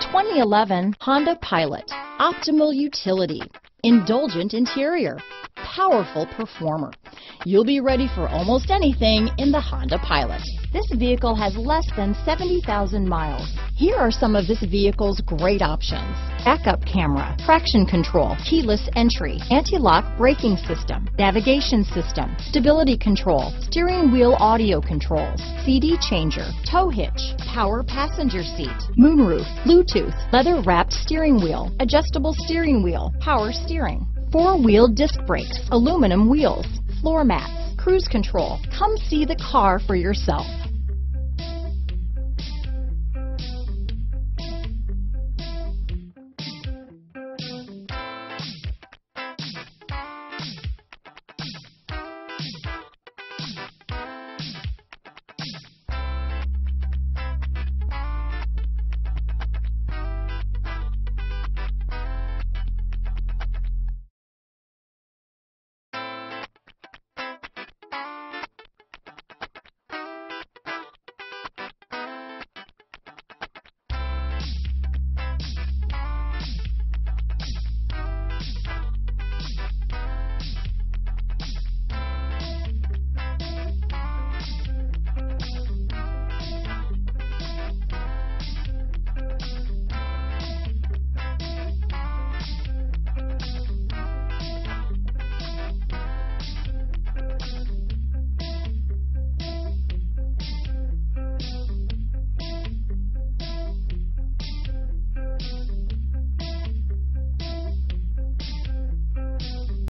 2011 Honda Pilot. Optimal utility, indulgent interior, powerful performer. You'll be ready for almost anything in the Honda Pilot. This vehicle has less than 70,000 miles. Here are some of this vehicle's great options: backup camera, traction control, keyless entry, anti-lock braking system, navigation system, stability control, steering wheel audio controls, CD changer, tow hitch, power passenger seat, moonroof, Bluetooth, leather-wrapped steering wheel, adjustable steering wheel, power steering, four-wheel disc brakes, aluminum wheels, floor mats, cruise control. Come see the car for yourself.